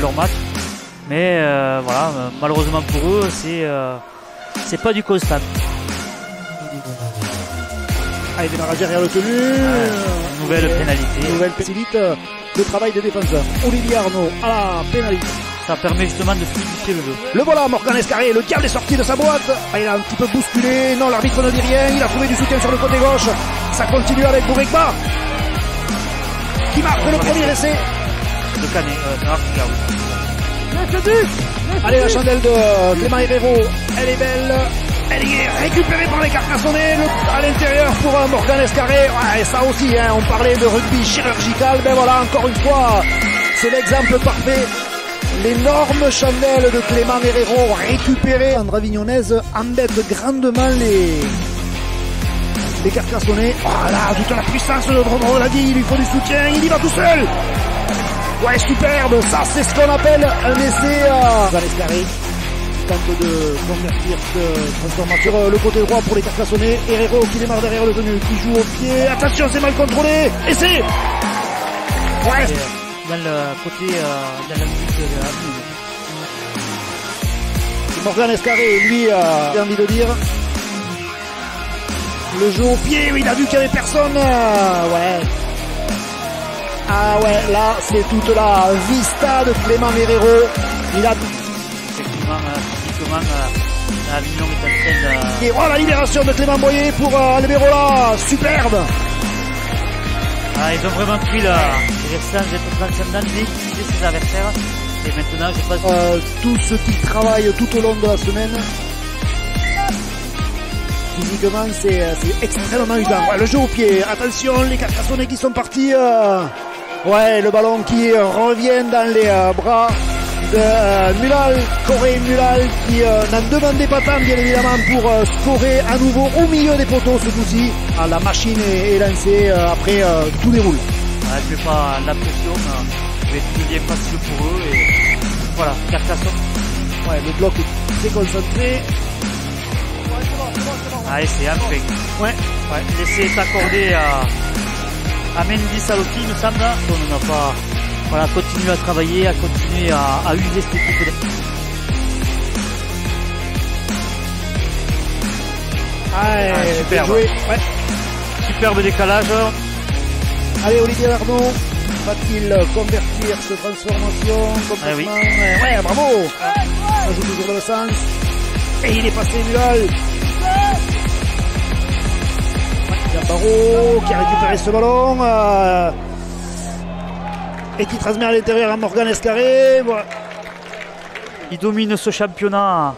mal leur match. Mais voilà, malheureusement pour eux, c'est pas du constant. Ah, il démarre derrière le tenu. Nouvelle pénalité. Nouvelle pénalité. Le travail des défenseurs. Olivier Arnaud à la pénalité. Ça permet justement de fluidifier le jeu. Le voilà, Morgan Escaré, le diable est sorti de sa boîte. Ah, il a un petit peu bousculé, non, l'arbitre ne dit rien, il a trouvé du soutien sur le côté gauche. Ça continue avec Bourekba, qui marque le premier essai. Le canet, allez, la chandelle de Clément Hérrero, elle est belle. Elle est récupérée par les Carcassonnais, à l'intérieur pour un Morgan Escaré. Ouais, et ça aussi, hein, on parlait de rugby chirurgical, mais voilà, encore une fois, c'est l'exemple parfait. L'énorme chandelle de Clément Hérrero récupérée. Andra Vignonnaise embête grandement les Carcassonnais. Voilà, toute la puissance de Dromro l'a dit, il lui faut du soutien, il y va tout seul. Ouais, superbe, ça c'est ce qu'on appelle un essai. Escaré tente de convertir ce transformation sur le côté droit pour les Carcassonnais. Herrero qui démarre derrière le tenu, qui joue au pied. Attention, c'est mal contrôlé. Essai. Ouais. Dans le côté de la musique de la boule. Morgan Escaré, lui, j'ai envie de dire. Le jeu au pied, il a vu qu'il n'y avait personne. Ouais. Ah ouais, là, c'est toute la vista de Clément Hérrero. Il a... Effectivement, physiquement, Avignon est en train de... Et oh, la libération de Clément Boyer pour Alberola. Superbe. Ah, ils ont vraiment pris la restance d'être transcendants, d'utiliser ses adversaires. Et maintenant, je pense tout ce qu'ils travaillent tout au long de la semaine, physiquement, c'est extrêmement usant. Ouais, le jeu au pied, attention, les Carcassonnais qui sont partis. Ouais, le ballon qui revient dans les bras de Mulal, Mulal qui n'en demandait pas tant, bien évidemment, pour scorer à nouveau au milieu des poteaux ce coup-ci. Ah, la machine est lancée, après tout déroule. Ah, je ne vais pas la pression, je vais tout bien facile pour eux. Et voilà, Carcassonne. Ouais, le bloc est très concentré. Ah, c'est un fait. Ouais, ouais. L'essai est accordé à Mendy Salotti, il me semble. On n'a pas... Voilà, continuer à travailler, à continuer à user cette équipe de... Allez, ah, superbe. Ouais. Superbe décalage. Allez, Olivier Arnaud, va-t-il convertir cette transformation complètement? Ah, oui. Ouais, bravo. Ça joue toujours dans le sens. Et il est passé Mulal. Gambaro qui a récupéré ce ballon. Et qui transmet à l'intérieur à Morgan Escaré. Voilà. Il domine ce championnat.